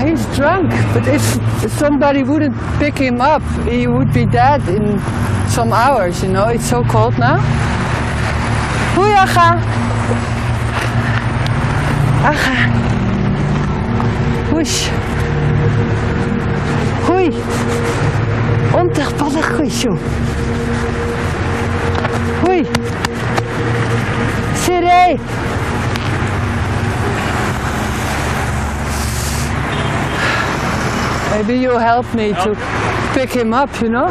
He's drunk, but if somebody wouldn't pick him up, he would be dead in some hours, you know. It's so cold now. Hoi, Aga. Aga. Hoes. Hoi. Onderpaddag, hoesjoe. Hoi. Seré. Maybe you help me to pick him up, you know?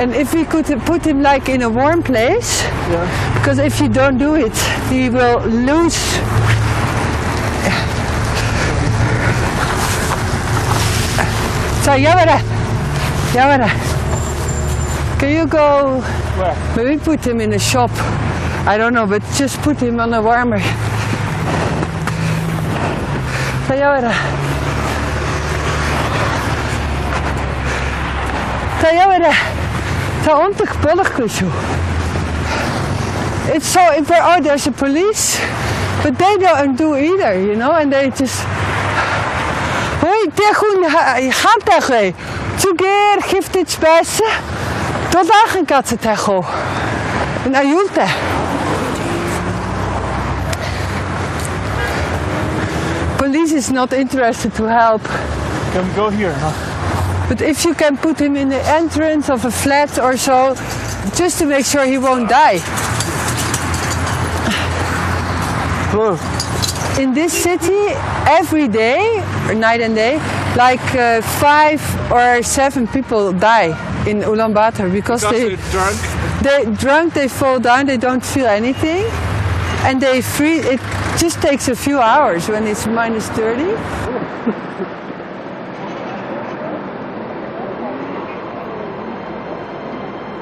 And if we could put him like in a warm place, yeah. Because if you don't do it, he will lose. So, Yamara, Yamara, can you go? Where? Maybe put him in a shop. I don't know, but just put him on a warmer. So, Yamara. It's so oh, there's a police, but they don't do either, you know, and they just. Hoi, tegoen, gaan tegen. Toegeer, geeft iets beste. Tot dagen katten tegen. En ajulte. Police is not interested to help. Can we go here? Huh? But if you can put him in the entrance of a flat or so, just to make sure he won't die. Hello. In this city, every day, or night and day, like 5 or 7 people die in Ulaanbaatar because they're drunk, they fall down, they don't feel anything, and they freeze. It just takes a few hours when it's -30.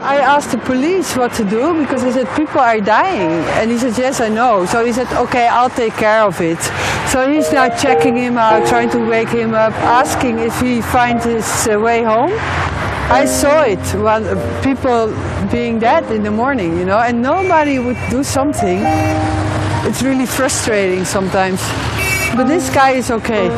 I asked the police what to do because he said people are dying, and he said yes, I know. So he said okay, I'll take care of it. So he's now checking him out, trying to wake him up, asking if he finds his way home. I saw it when people being dead in the morning, you know, and nobody would do something. It's really frustrating sometimes, but this guy is okay.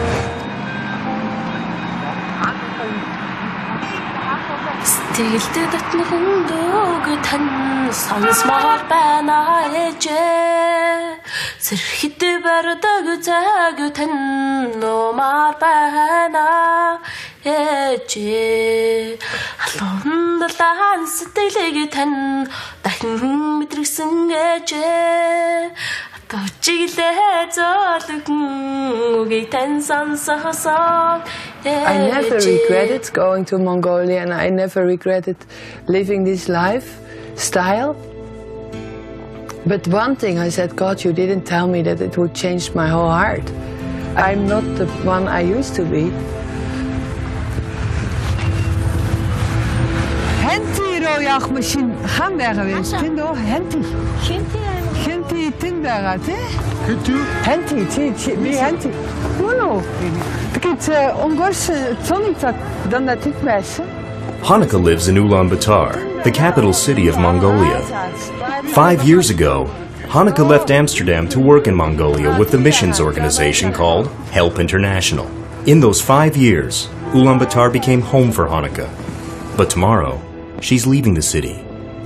Тэлдэ датны хөндөг тань сонсмоор байна ээжээ Зэрхэд бардаг цаг тань номаар байна ээжээ Алуундлаан сэтгэлийг тань дахин мэдрэгсэн ээжээ I never regretted going to Mongolia, and I never regretted living this lifestyle. But one thing I said, God, you didn't tell me that it would change my whole heart. I'm not the one I used to be. Khentii rojach machine gaan wees. Tindo Khentii. Khentii tindarat hè? Khentii, Khentii, wie Khentii? Hallo. Because Ongorse tonitat dan dat ik meisje. Hanukkah lives in Ulaanbaatar, the capital city of Mongolia. 5 years ago, Hanukkah left Amsterdam to work in Mongolia with the missions organization called Help International. In those 5 years, Ulaanbaatar became home for Hanukkah. But tomorrow, she's leaving the city,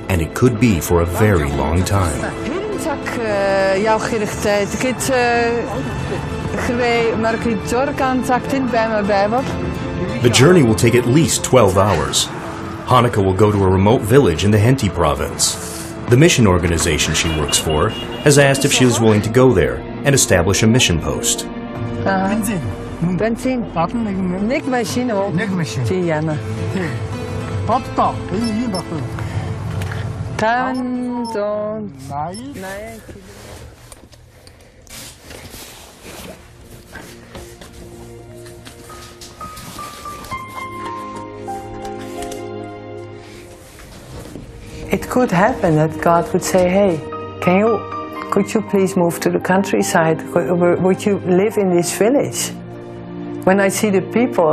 and it could be for a very long time. The journey will take at least 12 hours. Hanukkah will go to a remote village in the Khentii province. The mission organization she works for has asked if she is willing to go there and establish a mission post. It could happen that God would say, hey, could you please move to the countryside? Would you live in this village? When I see the people,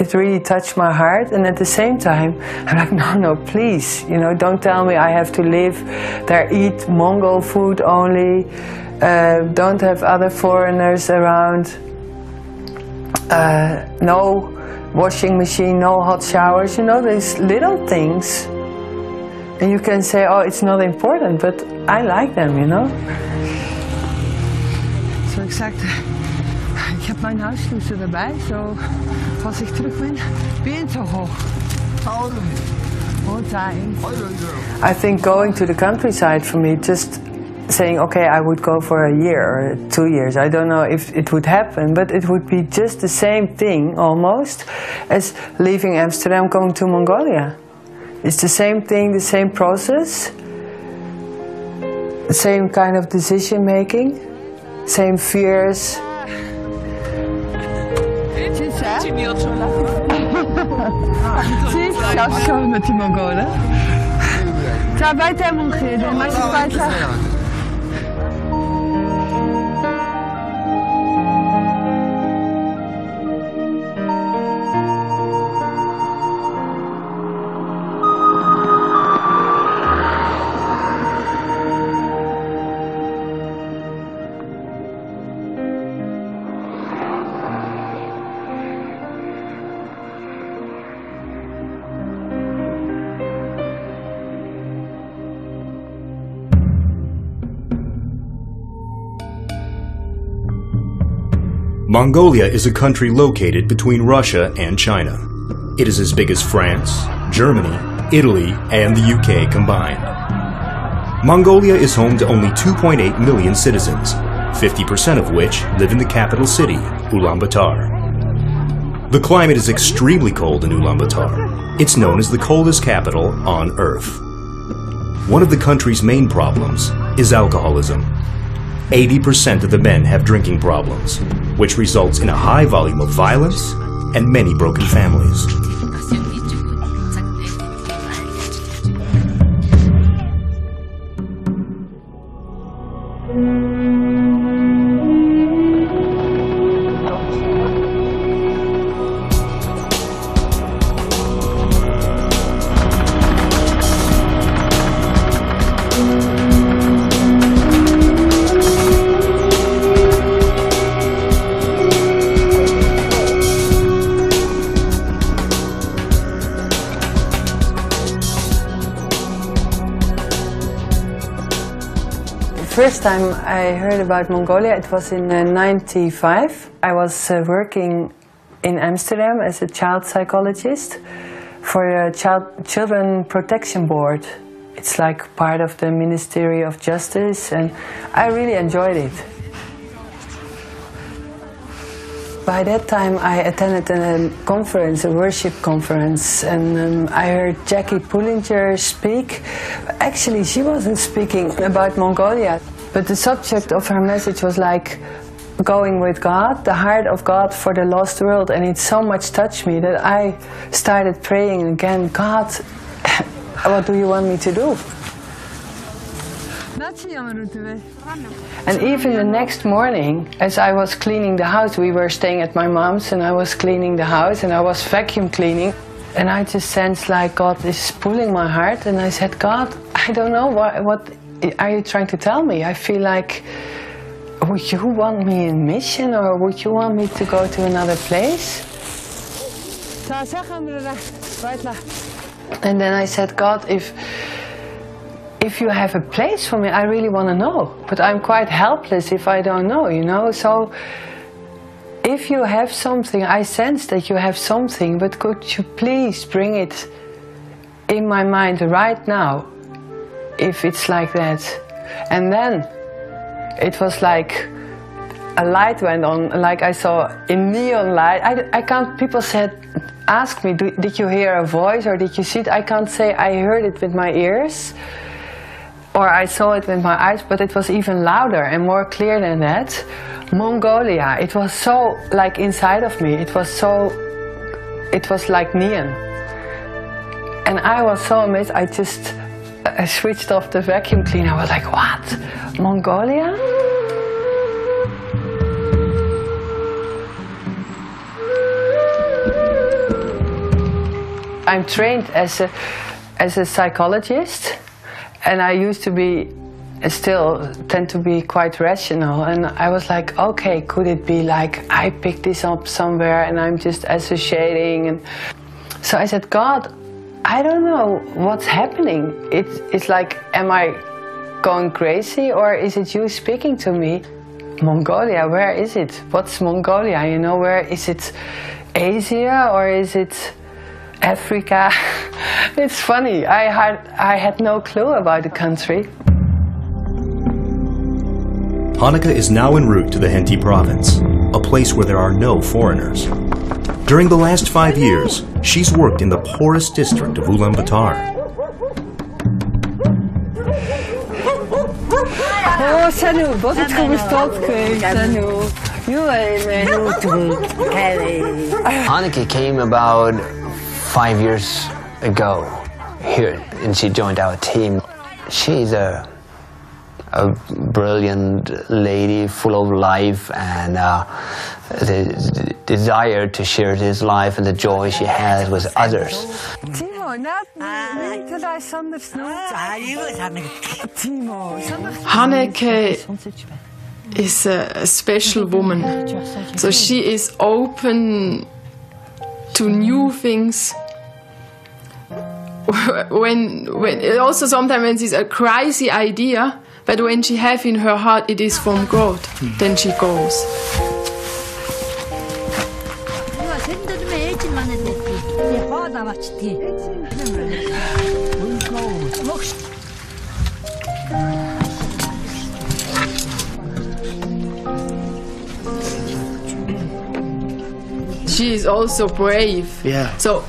it really touched my heart, and at the same time, I'm like, no, no, please, you know, don't tell me I have to live there, eat Mongol food only, don't have other foreigners around. no washing machine, no hot showers, you know, these little things. And you can say, oh, it's not important, but I like them, you know. So ik zei, ik heb mijn huisloezen erbij, zo als ik terug ben, ben te hoog. All time. I think going to the countryside for me, just saying, okay, I would go for a year or 2 years. I don't know if it would happen, but it would be just the same thing almost as leaving Amsterdam, going to Mongolia. It's the same thing, the same process, the same kind of decision making, same fears. Zie, nou samen met die Mongolen. Daar bij hem omgeven, maar ze buiten. Mongolia is a country located between Russia and China. It is as big as France, Germany, Italy, and the UK combined. Mongolia is home to only 2.8 million citizens, 50% of which live in the capital city, Ulaanbaatar. The climate is extremely cold in Ulaanbaatar. It's known as the coldest capital on Earth. One of the country's main problems is alcoholism. 80% of the men have drinking problems, which results in a high volume of violence and many broken families. First time I heard about Mongolia, it was in '95. I was working in Amsterdam as a child psychologist for a Children Protection Board. It's like part of the Ministry of Justice, and I really enjoyed it. By that time I attended a conference, a worship conference, and I heard Jackie Pullinger speak. Actually, she wasn't speaking about Mongolia, but the subject of her message was like going with God, the heart of God for the lost world, and it so much touched me that I started praying again, God, what do you want me to do? And even the next morning, as I was cleaning the house, we were staying at my mom's, and I was cleaning the house, and I was vacuum cleaning, and I just sensed like God is pulling my heart, and I said, God, I don't know, what are you trying to tell me? I feel like, would you want me in mission, or would you want me to go to another place? And then I said, God, if you have a place for me, I really want to know, but I'm quite helpless if I don't know, you know. So if you have something, I sense that you have something, but could you please bring it in my mind right now, if it's like that. And then it was like a light went on, like I saw a neon light. I can't, people said, ask me, did you hear a voice or did you see it? I can't say I heard it with my ears. Or I saw it with my eyes, but it was even louder and more clear than that. Mongolia, it was so like inside of me, it was like neon. And I was so amazed, I just switched off the vacuum cleaner. I was like, what? Mongolia? I'm trained as a psychologist. And I used to be still tend to be quite rational, and I was like, okay, could it be like I picked this up somewhere and I'm just associating? And so I said, God, I don't know what's happening. It's like, am I going crazy or is it you speaking to me? Mongolia, where is it? What's Mongolia, you know? Where is it? Asia or is it Africa? It's funny, I had no clue about the country. Hanneke is now en route to the Khentii province, a place where there are no foreigners. During the last 5 years, she's worked in the poorest district of Ulaanbaatar. Hanneke came about 5 years ago here, and she joined our team. She's a brilliant lady, full of life and the desire to share this life and the joy she has with others. Hanneke is a special woman, so she is open to new things. When also sometimes it's a crazy idea, but when she has in her heart it is from God, then she goes. She is also brave. Yeah. So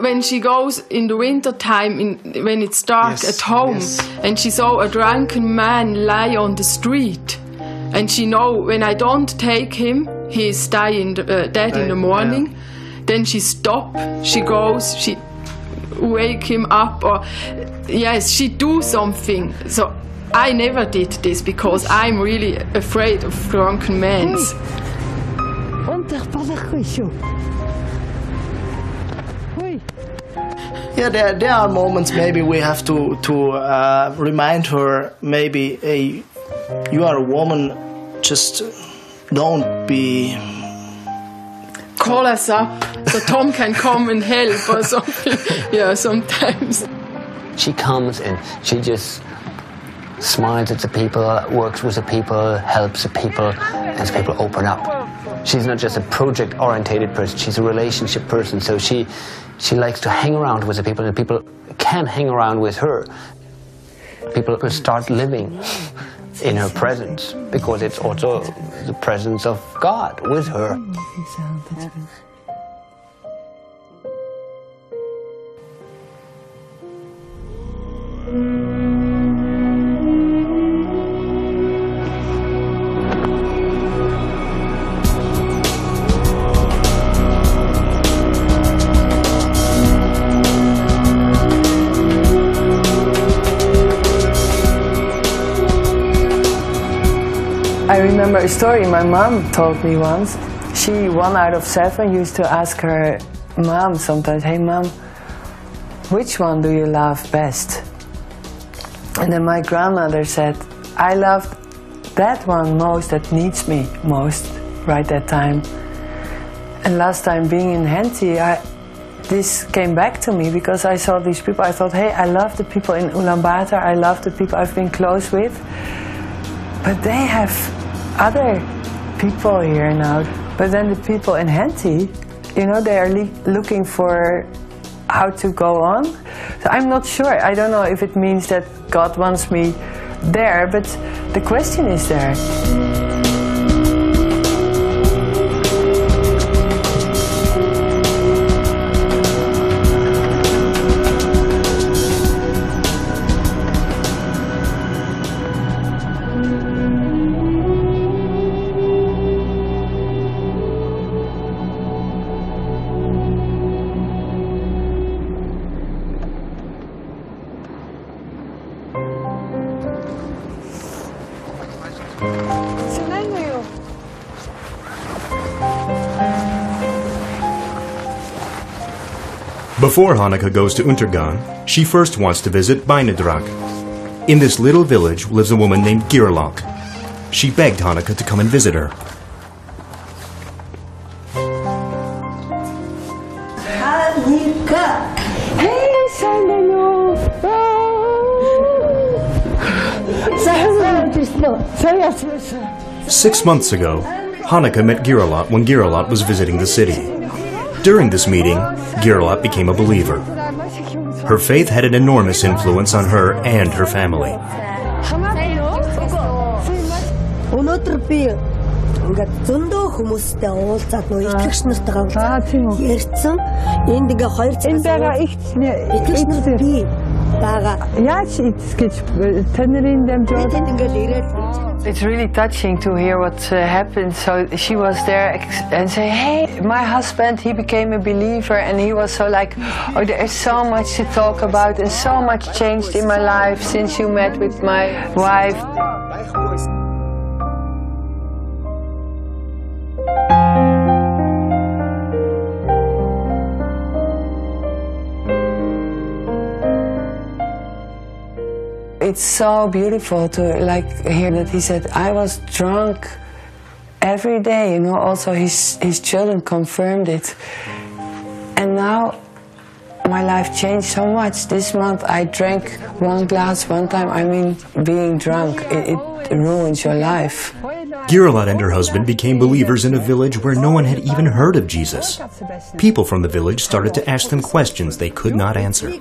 when she goes in the winter time, when it's dark, yes, at home, yes, and she saw a drunken man lie on the street, and she know when I don't take him, he is dead in the morning. Yeah. Then she stop. She goes. She wake him up. Or yes, she do something. So I never did this because I'm really afraid of drunken men. Yeah, there are moments maybe we have to remind her, maybe, hey, you are a woman, just don't be... Call us up so Tom can come and help or something. Yeah, sometimes. She comes and she just smiles at the people, works with the people, helps the people, and the people open up. She's not just a project-oriented person, she's a relationship person, so she likes to hang around with the people, and people can hang around with her. People will start living in her presence, because it's also the presence of God with her. I remember a story my mom told me once. She, 1 out of 7, used to ask her mom sometimes, hey mom, which one do you love best? And then my grandmother said, I loved that one most that needs me most right that time. And last time being in Khentii, this came back to me because I saw these people. I thought, hey, I love the people in Ulaanbaatar, I love the people I've been close with. But they have other people here now. But then the people in Khentii, you know, they are looking for how to go on. So I'm not sure. I don't know if it means that God wants me there, but the question is there. Before Hanneke goes to Untergan, she first wants to visit Bainidrak. In this little village lives a woman named Gierlach. She begged Hanneke to come and visit her.6 months ago, Hanneke met Gierlach when Gierlach was visiting the city. During this meeting, Gierlach became a believer. Her faith had an enormous influence on her and her family. It's really touching to hear what happened. So she was there and say, hey, my husband, he became a believer, and he was so like, oh, there is so much to talk about and so much changed in my life since you met with my wife. It's so beautiful to hear that he said, I was drunk every day, you know. Also his children confirmed it. And now my life changed so much. This month I drank one glass one time. I mean, being drunk, it ruins your life. Gierlach and her husband became believers in a village where no one had even heard of Jesus. People from the village started to ask them questions they could not answer. That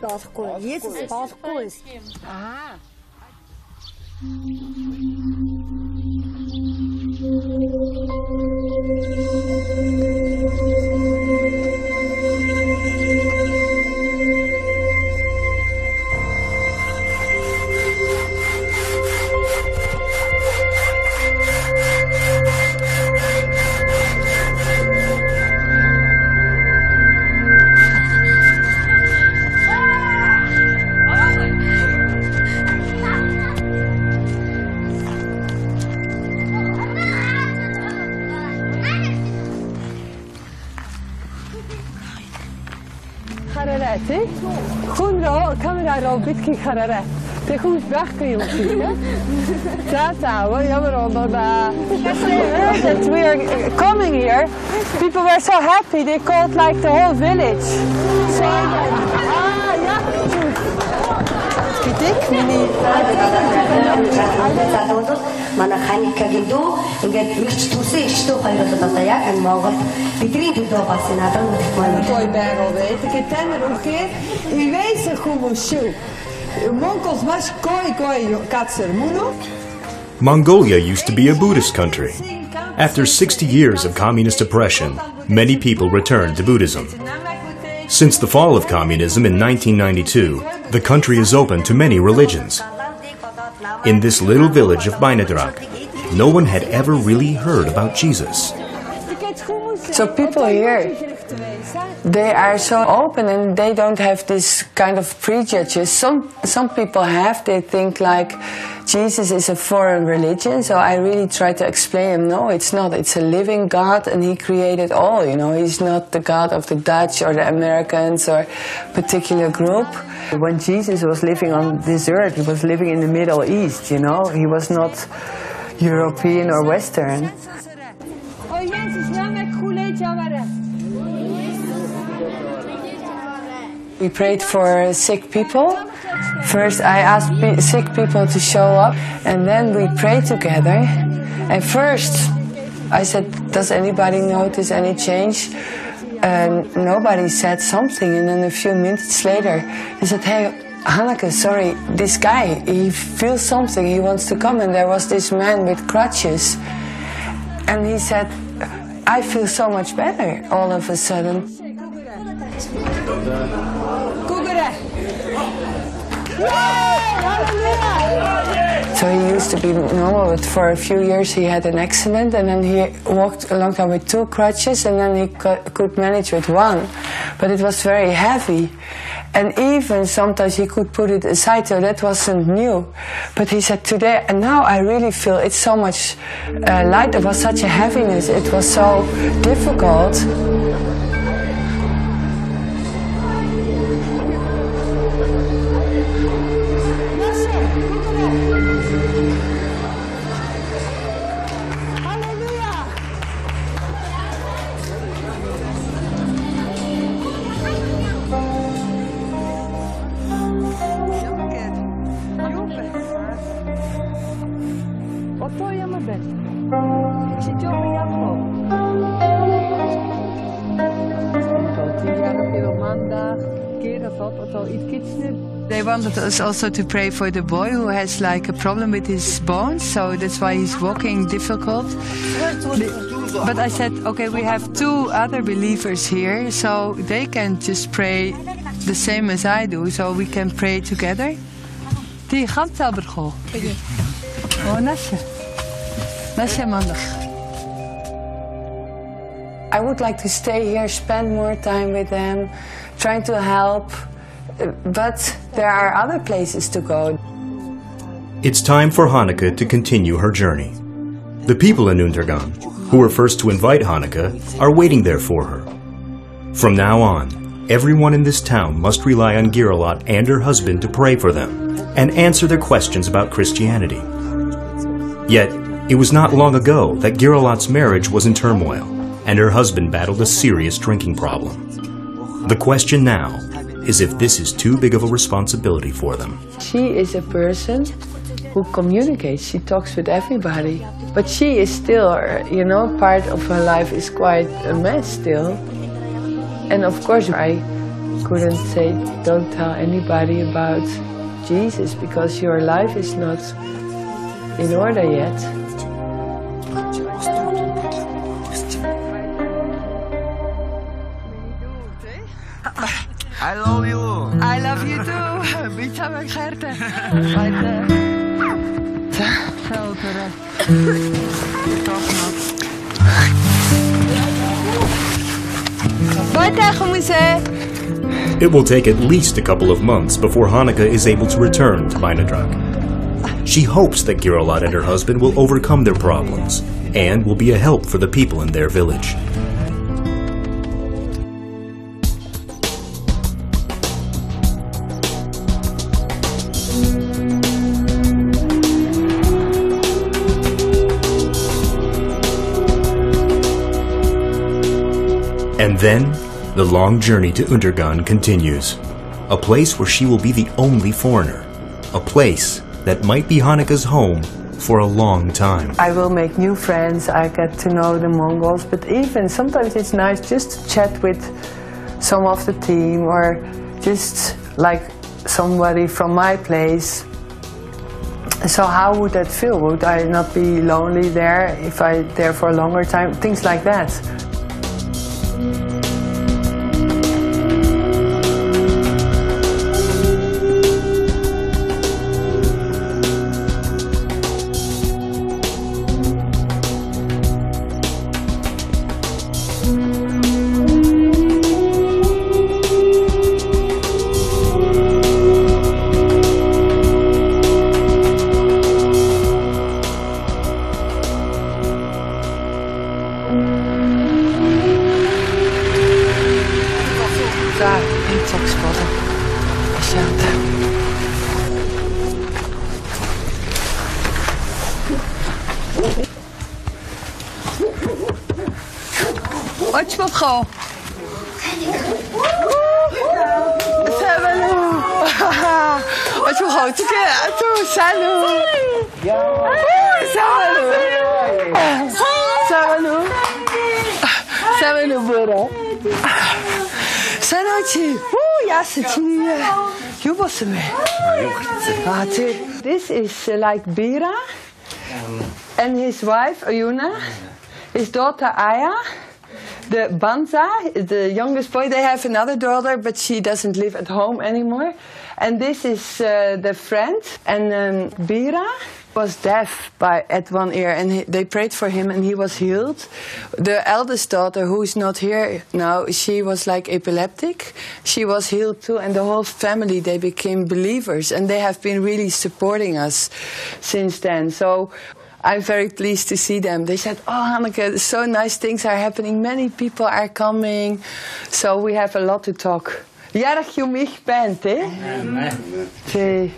we are coming here, people were so happy, they called like the whole village. Mongolia used to be a Buddhist country. After 60 years of communist oppression, many people returned to Buddhism. Since the fall of communism in 1992, the country is open to many religions. In this little village of Bainidrak, no one had ever really heard about Jesus. So people here, they are so open and they don't have this kind of prejudices. Some people have, they think like Jesus is a foreign religion, so I really try to explain him, no, it's not. It's a living God and he created all, you know. He's not the God of the Dutch or the Americans or particular group. When Jesus was living on this earth, he was living in the Middle East, you know. He was not European or Western. We prayed for sick people. First I asked sick people to show up, and then we prayed together. And first I said, does anybody notice any change? And nobody said something, and then a few minutes later they said, hey Hanneke, sorry, this guy, he feels something, he wants to come. And there was this man with crutches, and he said, I feel so much better all of a sudden. So he used to be normal, but for a few years he had an accident, and then he walked a long time with two crutches, and then he could manage with one, but it was very heavy. And even sometimes he could put it aside, so that wasn't new. But he said, today, and now I really feel it's so much light. It was such a heaviness, it was so difficult. Otojemy Siedzimy jak They wanted us also to pray for the boy who has like a problem with his bones, so that's why he's walking difficult. But I said, okay, we have two other believers here, so they can just pray the same as I do, so we can pray together. Die gaat naar school. Oh, nasje maandag. I would like to stay here, spend more time with them, trying to help, but there are other places to go. It's time for Hanneke to continue her journey. The people in Untergan, who were first to invite Hanneke, are waiting there for her. From now on, everyone in this town must rely on Gierlach and her husband to pray for them and answer their questions about Christianity. Yet, it was not long ago that Gierlach's marriage was in turmoil, and her husband battled a serious drinking problem. The question now is if this is too big of a responsibility for them. She is a person who communicates, she talks with everybody. But she is still, you know, part of her life is quite a mess still. And of course I couldn't say, don't tell anybody about Jesus because your life is not in order yet. I love you. I love you too. Bitte mein Herz. Weiter. So correct. It will take at least a couple of months before Hanneke is able to return to Bainidrak. She hopes that Gierlach and her husband will overcome their problems and will be a help for the people in their village. And then, the long journey to Untergan continues. A place where she will be the only foreigner. A place that might be Hanneke's home for a long time. I will make new friends, I get to know the Mongols, but even sometimes it's nice just to chat with some of the team or just like somebody from my place. So how would that feel? Would I not be lonely there if I'm there for a longer time? Things like that. This is like Bira and his wife Ayuna, his daughter Aya, the Bansa, the youngest boy. They have another daughter, but she doesn't live at home anymore. And this is the friend. And Bira was deaf at one ear, and they prayed for him, and he was healed. The eldest daughter, who is not here now, she was like epileptic. She was healed too, and the whole family, they became believers, and they have been really supporting us since then. So I'm very pleased to see them. They said, oh, Hanneke, so nice things are happening. Many people are coming, so we have a lot to talk. Jarig je mich bent, hè? Amen.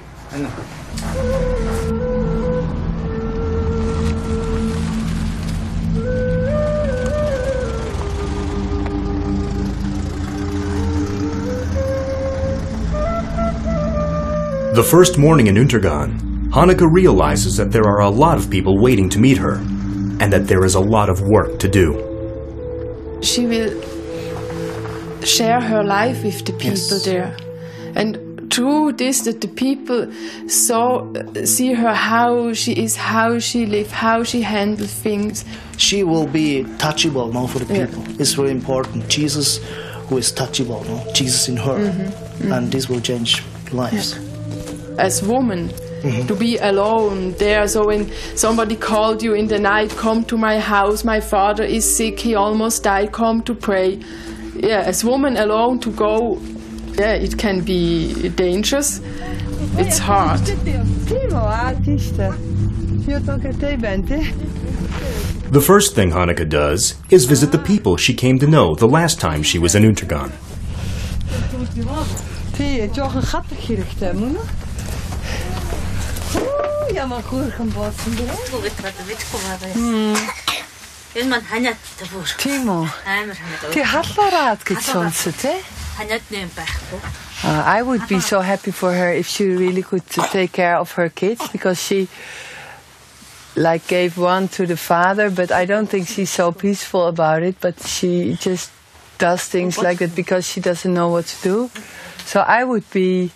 The first morning in Untergan, Hanukkah realizes that there are a lot of people waiting to meet her, and that there is a lot of work to do. She will share her life with the people there. And through this, that the people see her, how she is, how she lives, how she handles things. She will be touchable now for the people. Yeah. It's very important. Jesus, who is touchable, no? Jesus in her. Mm-hmm. Mm-hmm. And this will change lives. Yeah. As woman, mm-hmm. to be alone there, so when somebody called you in the night, come to my house, my father is sick, he almost died, come to pray. Yeah, as woman alone to go, yeah, it can be dangerous. It's hard. The first thing Hanukkah does is visit the people she came to know the last time she was in Untergan. I would be so happy for her if she really could take care of her kids, because she like gave one to the father, but I don't think she's so peaceful about it, but she just does things like that because she doesn't know what to do. So I would be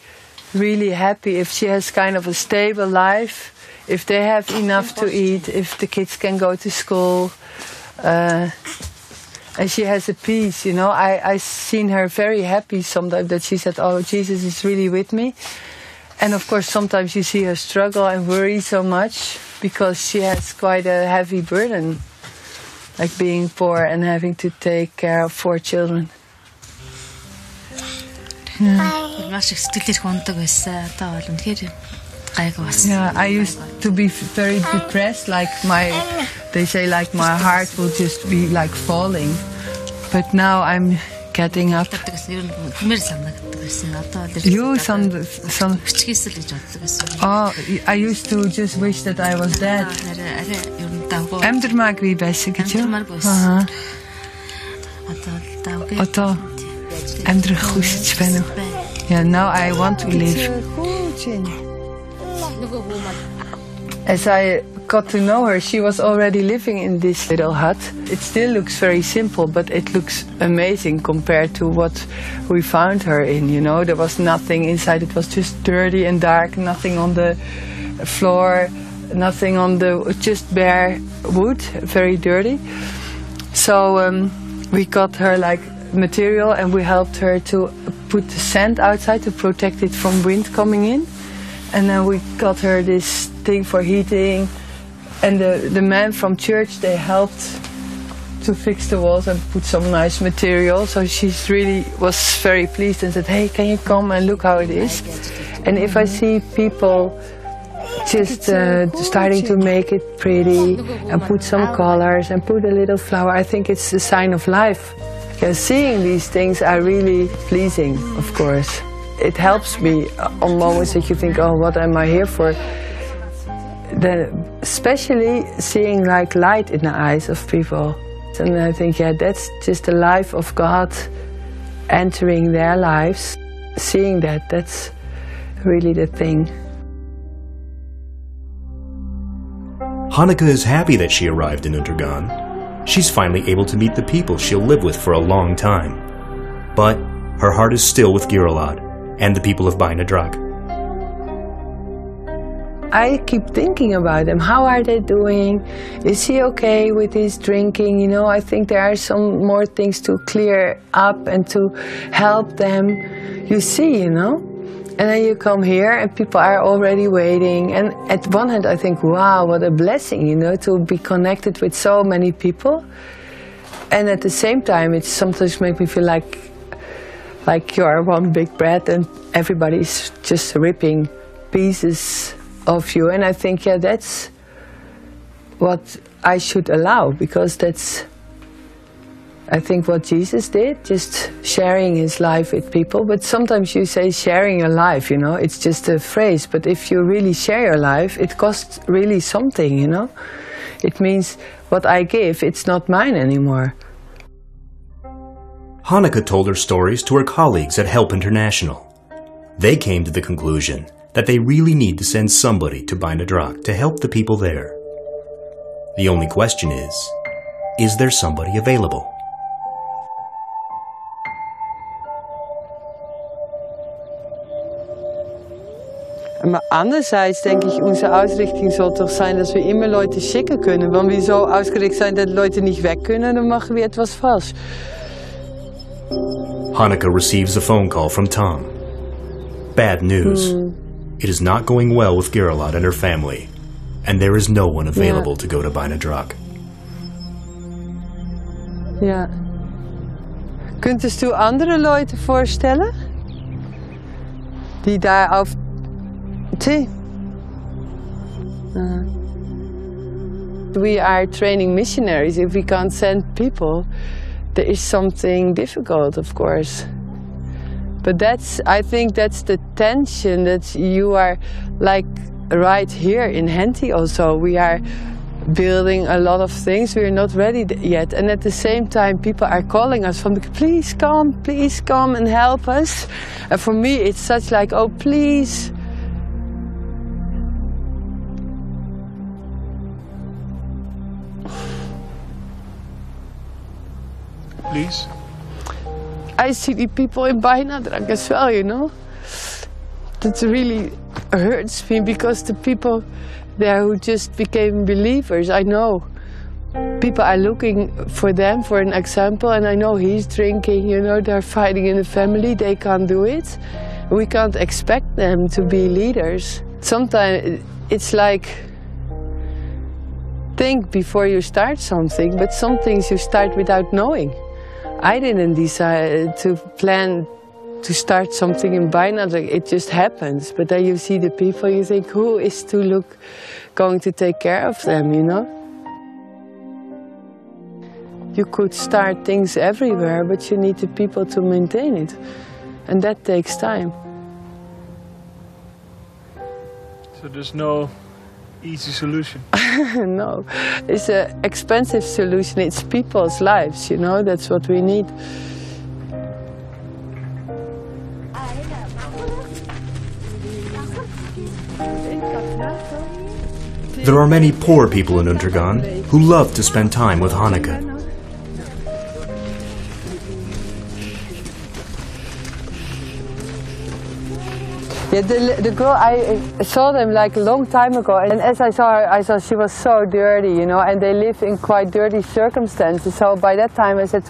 really happy if she has kind of a stable life, if they have enough to eat, if the kids can go to school. And she has a peace, you know. I've seen her very happy sometimes that she said, oh, Jesus is really with me. And of course, sometimes you see her struggle and worry so much because she has quite a heavy burden, like being poor and having to take care of 4 children. Yeah, I used to be very depressed, like they say like my heart will just be like falling. But now I'm getting up. Oh, I used to just wish that I was dead. Yeah, now I want to live. As I got to know her, she was already living in this little hut. It still looks very simple, but it looks amazing compared to what we found her in, you know. There was nothing inside, it was just dirty and dark, nothing on the floor, nothing on the, just bare wood, very dirty. So we got her like material and we helped her to put the sand outside to protect it from wind coming in. And then we got her this thing for heating. And the men from church, they helped to fix the walls and put some nice material. So she really was very pleased and said, hey, can you come and look how it is? And if I see people just starting to make it pretty and put some colors and put a little flower, I think it's a sign of life. And seeing these things are really pleasing, of course. It helps me on moments that you think, oh, what am I here for? Then especially seeing like light in the eyes of people. And I think, yeah, that's just the life of God entering their lives. Seeing that, that's really the thing. Hanukkah is happy that she arrived in Untergan. She's finally able to meet the people she'll live with for a long time. But her heart is still with Gierlach and the people of Bainidrak. I keep thinking about them. How are they doing? Is he okay with his drinking? You know, I think there are some more things to clear up and to help them. You see, you know? And then you come here and people are already waiting. And at one hand I think, wow, what a blessing, you know, to be connected with so many people. And at the same time, it sometimes makes me feel like you're one big bread and everybody's just ripping pieces of you. And I think, yeah, that's what I should allow, because that's, I think, what Jesus did, just sharing his life with people. But sometimes you say sharing your life, you know, it's just a phrase. But if you really share your life, it costs really something, you know. It means what I give, it's not mine anymore. Hanukkah told her stories to her colleagues at Help International. They came to the conclusion that they really need to send somebody to Bainidrak to help the people there. The only question is there somebody available? Maar anderzijds denk ich, unsere Ausrichtung soll doch sein, dass wir immer Leute schicken können. Wenn wir so ausgerichtet sind, dass Leute nicht weg können, dann machen wir etwas falsch. Hanukkah receives a phone call from Tom. Bad news. It is not going well with Gierlach and her family, and there is no one available to go to Bainidrak. Ja. Könntest du andere Leute vorstellen, die da auf We are training missionaries. If we can't send people, there is something difficult, of course. But that's, I think that's the tension that you are like right here in Khentii also. We are building a lot of things. We're not ready yet. And at the same time, people are calling us from the, please come and help us. And for me, it's such like, oh, please. Please. I see the people in Bainidrak as well, you know. That really hurts me because the people there who just became believers, I know. People are looking for them, for an example, and I know he's drinking, you know, they're fighting in the family, they can't do it. We can't expect them to be leaders. Sometimes it's like, think before you start something, but some things you start without knowing. I didn't decide to plan to start something in Bainidrak. It just happens. But then you see the people, you think, who is to look going to take care of them, you know? You could start things everywhere, but you need the people to maintain it. And that takes time. So there's no easy solution? No, it's an expensive solution. It's people's lives, you know, that's what we need. There are many poor people in Untergan who love to spend time with Hanukkah. Yeah, the girl, I saw them like a long time ago, and as I saw her, I saw she was so dirty, you know, and they live in quite dirty circumstances. So by that time I said,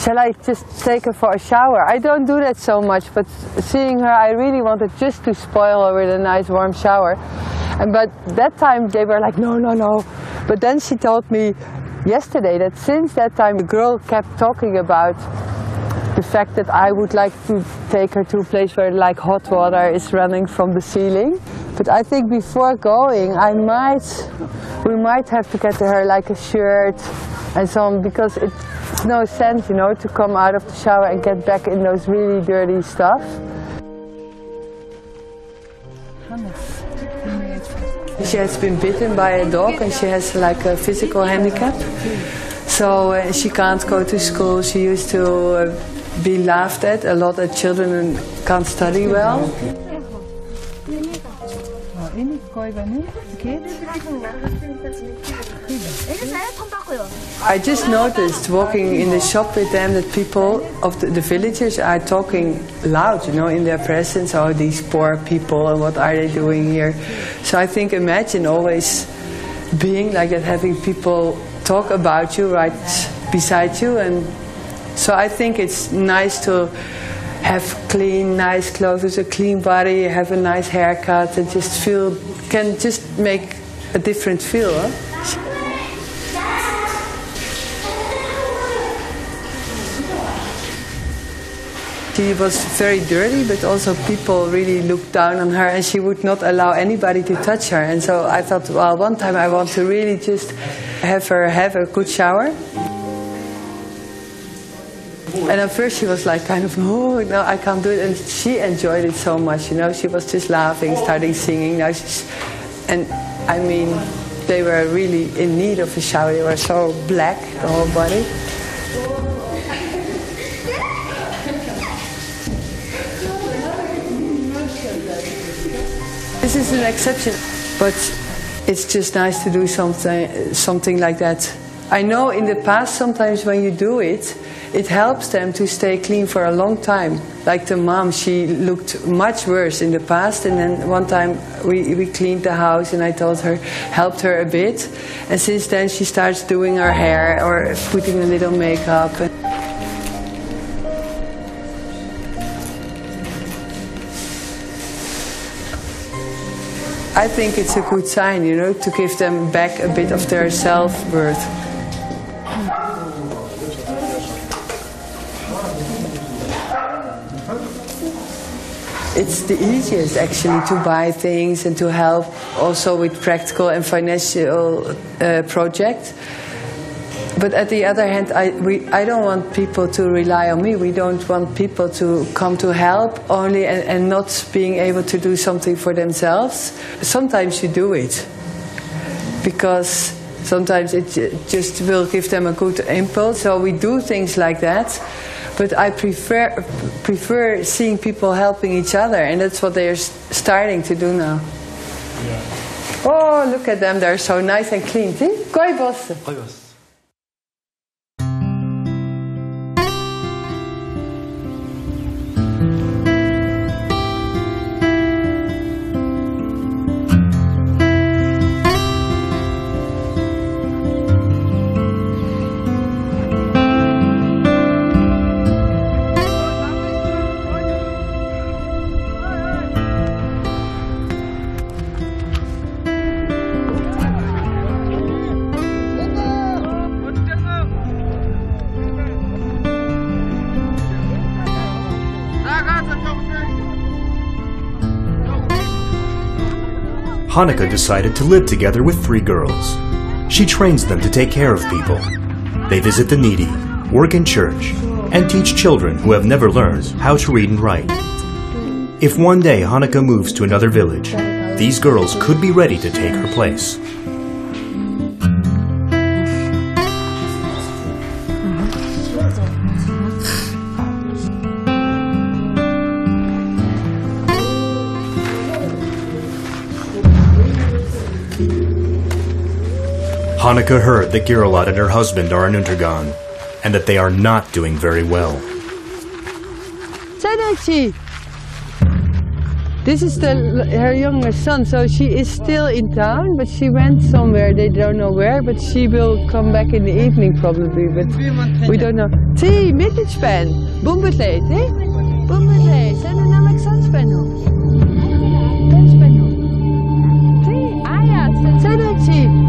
shall I just take her for a shower? I don't do that so much, but seeing her, I really wanted just to spoil her with a nice warm shower. But that time they were like, no, no, no. But then she told me yesterday that since that time the girl kept talking about the fact that I would like to take her to a place where like hot water is running from the ceiling. But I think before going, we might have to get her like a shirt and so on, because it's no sense, you know, to come out of the shower and get back in those really dirty stuff. She has been bitten by a dog and she has like a physical handicap. So she can't go to school. She used to be laughed at a lot, at children can't study well. I just noticed walking in the shop with them that people of the villagers are talking loud, you know, in their presence. Oh, these poor people, and what are they doing here? So I think, imagine always being like that, having people talk about you right beside you. And so I think it's nice to have clean, nice clothes, a clean body, have a nice haircut, and just feel, can just make a different feel. She was very dirty, but also people really looked down on her, and she would not allow anybody to touch her. And so I thought, well, one time I want to really just have a good shower. And at first she was like kind of, oh, no, I can't do it. And she enjoyed it so much, you know. She was just laughing, starting singing. Now she's, and I mean, they were really in need of a shower. They were so black, the whole body. is an exception, but it's just nice to do something like that. I know in the past sometimes when you do it, it helps them to stay clean for a long time. Like the mom, she looked much worse in the past, and then one time we cleaned the house and I told her, helped her a bit. And since then she starts doing her hair or putting a little makeup. I think it's a good sign, you know, to give them back a bit of their self-worth. It's the easiest, actually, to buy things and to help also with practical and financial projects. But at the other hand, I don't want people to rely on me. We don't want people to come to help only and not being able to do something for themselves. Sometimes you do it because sometimes it just will give them a good impulse. So we do things like that. But I prefer seeing people helping each other, and that's what they're starting to do now. Yeah. Oh, look at them. They're so nice and clean. See? Koi bossen. Hanneke decided to live together with three girls. She trains them to take care of people. They visit the needy, work in church, and teach children who have never learned how to read and write. If one day Hanneke moves to another village, these girls could be ready to take her place. Hanneke heard that Gierlach and her husband are in Untergan, and that they are not doing very well. This is her younger son, so she is still in town, but she went somewhere, they don't know where, but she will come back in the evening probably, but we don't know. See, middenspan, boombetleit, eh? Boombetleit, zijn er namelijk zandspan op? Zandspan op. See, ah ja, Zedekji.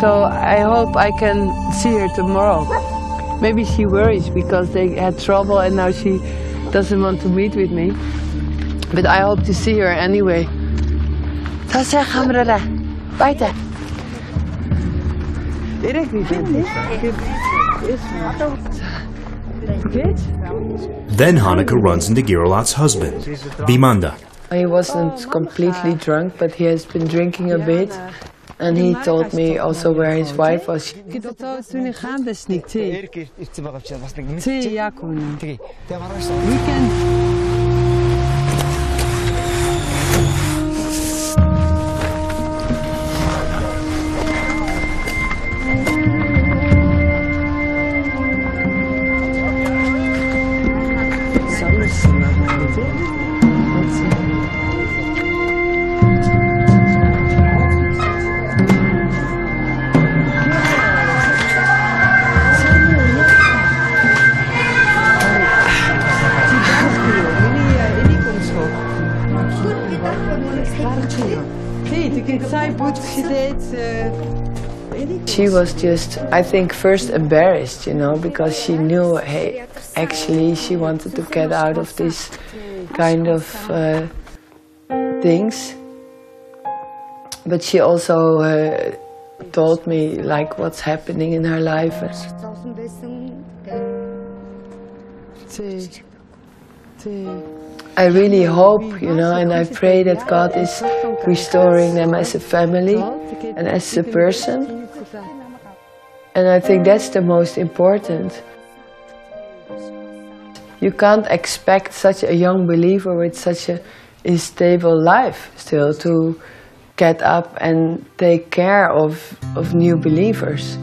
So I hope I can see her tomorrow. Maybe she worries because they had trouble and now she doesn't want to meet with me. But I hope to see her anyway. Then Hanneke runs into Gierlach's husband, Bimandag. He wasn't completely drunk, but he has been drinking a bit. And he told me also where his wife was. She was just, I think, first embarrassed, you know, because she knew, hey, actually she wanted to get out of this kind of things. But she also told me, like, what's happening in her life. I really hope, you know, and I pray that God is restoring them as a family and as a person. And I think that's the most important. You can't expect such a young believer with such a his stable life still, to get up and take care of new believers.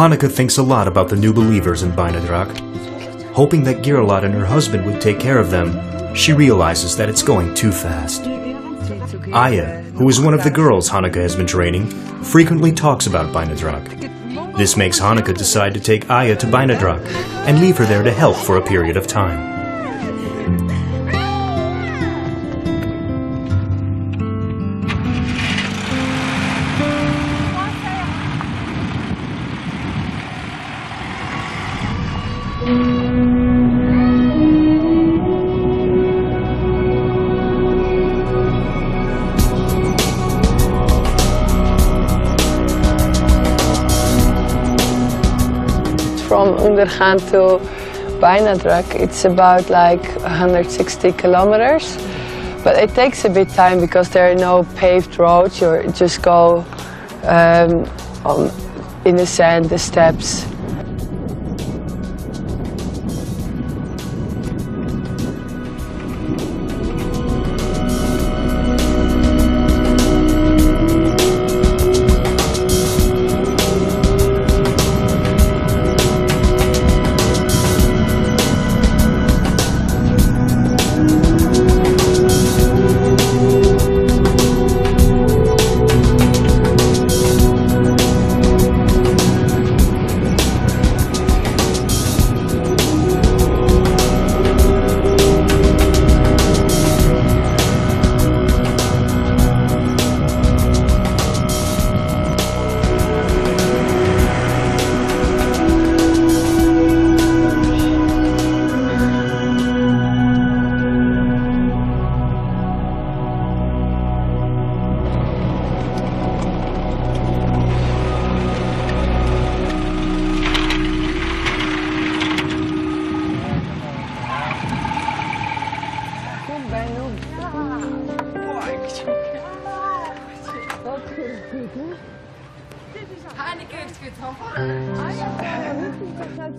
Hanneke thinks a lot about the new believers in Bainidrak. Hoping that Gierlach and her husband would take care of them, she realizes that it's going too fast. Aya, who is one of the girls Hanneke has been training, frequently talks about Bainidrak. This makes Hanneke decide to take Aya to Bainidrak and leave her there to help for a period of time. From Untergan to Bainidrak, it's about like 160 kilometers. But it takes a bit time because there are no paved roads. You just go in the sand, the steps.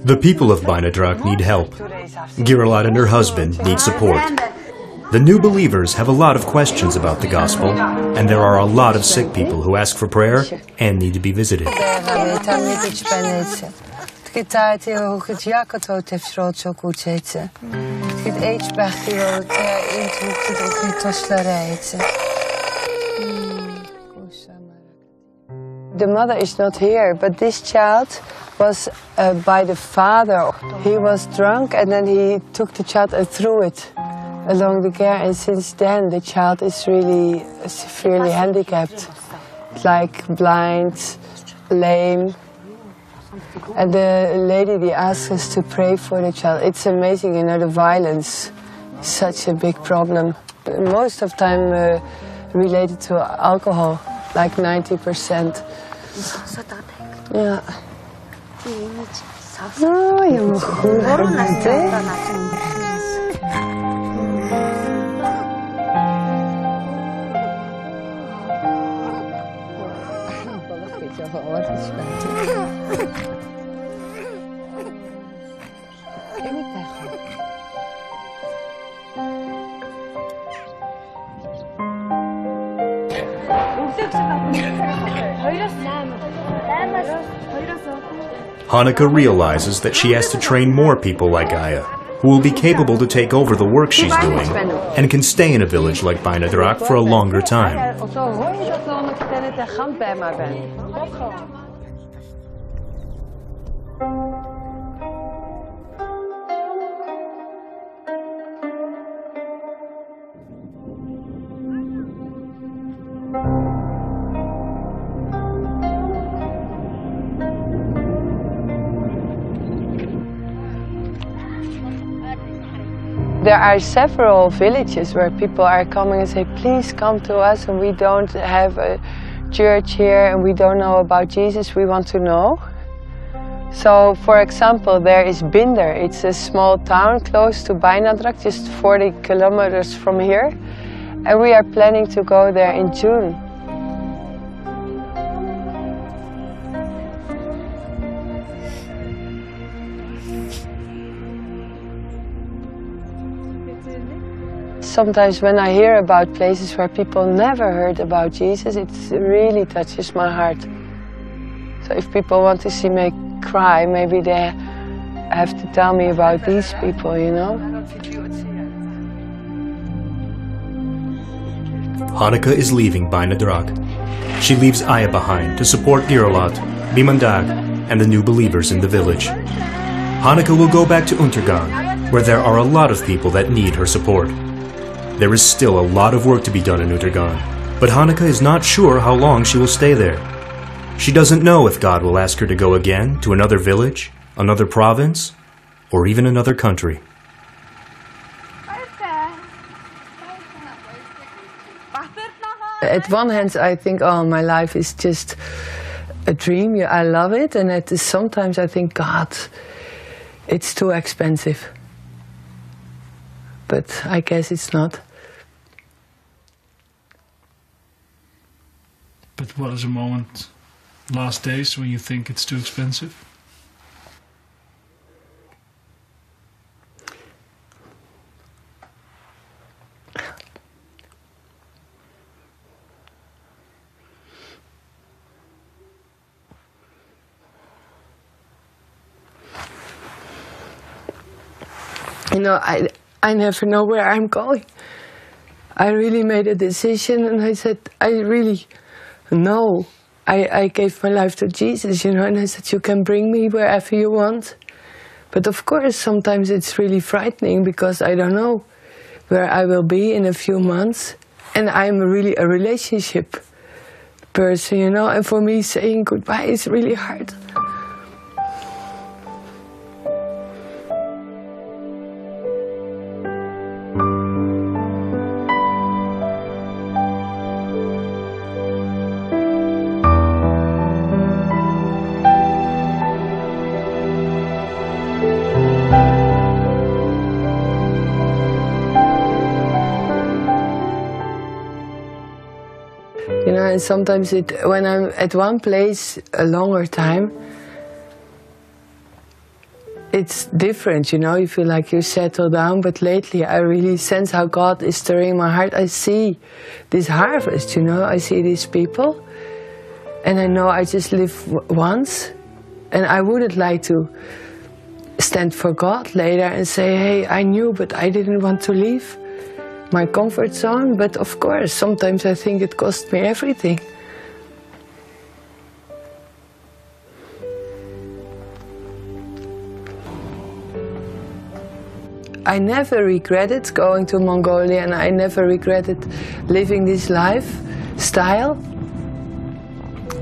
The people of Bainidrak need help. Gierlach and her husband need support. The new believers have a lot of questions about the gospel, and there are a lot of sick people who ask for prayer and need to be visited. The mother is not here, but this child was by the father. He was drunk and then he took the child and threw it along the Gare. And since then, the child is really severely handicapped, like blind, lame. And the lady, they asked us to pray for the child. It's amazing, you know, the violence is such a big problem. Most of the time related to alcohol. Like 90%. Yeah. Hanneke realizes that she has to train more people like Aya, who will be capable to take over the work she's doing and can stay in a village like Bainidrak for a longer time. There are several villages where people are coming and say, please come to us, and we don't have a church here and we don't know about Jesus, we want to know. So, for example, there is Binder. It's a small town close to Bainidrak, just 40 kilometers from here. And we are planning to go there in June. Sometimes when I hear about places where people never heard about Jesus, it really touches my heart. So if people want to see me cry, maybe they have to tell me about these people, you know? Hanneke is leaving Bainidrak. She leaves Aya behind to support Gierlach, Bimandag and the new believers in the village. Hanneke will go back to Untergan, where there are a lot of people that need her support. There is still a lot of work to be done in Untergan, but Hanneke is not sure how long she will stay there. She doesn't know if God will ask her to go again to another village, another province, or even another country. At one hand, I think, oh, my life is just a dream. I love it. And sometimes I think, God, it's too expensive. But I guess it's not. But what is a moment, last days, when you think it's too expensive? You know, I never know where I'm going. I really made a decision and I said, I really know. I gave my life to Jesus, you know, and I said, you can bring me wherever you want. But of course, sometimes it's really frightening because I don't know where I will be in a few months. And I'm really a relationship person, you know, and for me saying goodbye is really hard. And sometimes when I'm at one place a longer time, it's different, you know, you feel like you settle down. But lately I really sense how God is stirring my heart. I see this harvest, you know, I see these people. And I know I just live once. And I wouldn't like to stand for God later and say, hey, I knew, but I didn't want to leave my comfort zone, but of course, sometimes I think it cost me everything. I never regretted going to Mongolia and I never regretted living this lifestyle.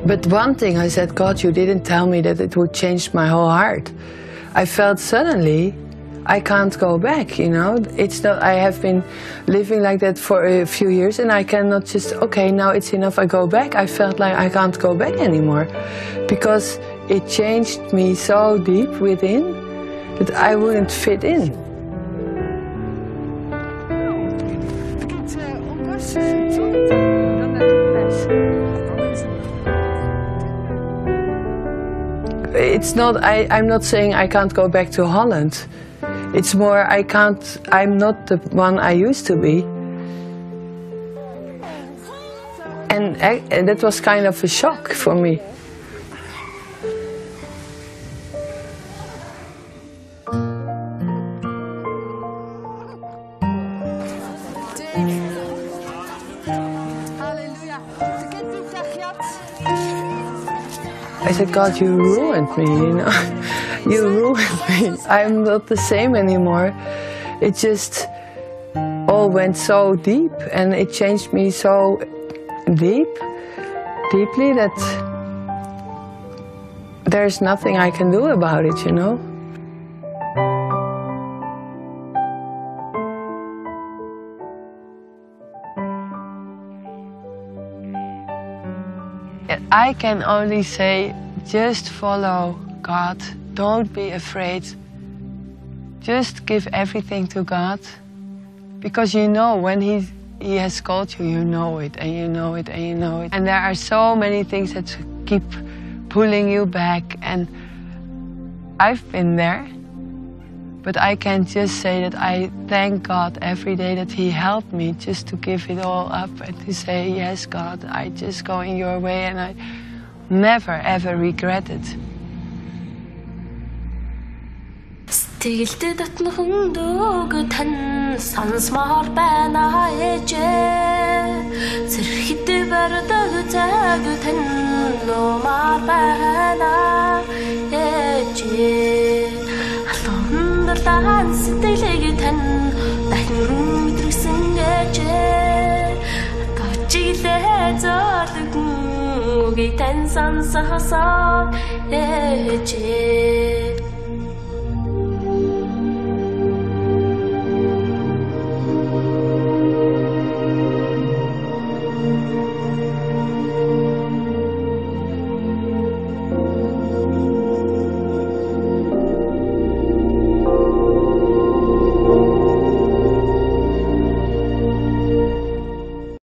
But one thing I said, God, you didn't tell me that it would change my whole heart. I felt suddenly I can't go back, you know. It's not, I have been living like that for a few years and I cannot just, okay, now it's enough, I go back. I felt like I can't go back anymore because it changed me so deep within that I wouldn't fit in. It's not, I'm not saying I can't go back to Holland. It's more, I'm not the one I used to be. And that was kind of a shock for me. I said, God, you ruined me, you know. You ruined me. I'm not the same anymore. It just all went so deep and it changed me so deeply that there's nothing I can do about it, you know? I can only say, just follow God, don't be afraid. Just give everything to God, because you know when He has called you, you know it, and you know it, and you know it. And there are so many things that keep pulling you back, and I've been there. But I can just say that I thank God every day that He helped me just to give it all up and to say, yes, God, I just go in your way, and I never, ever regret it.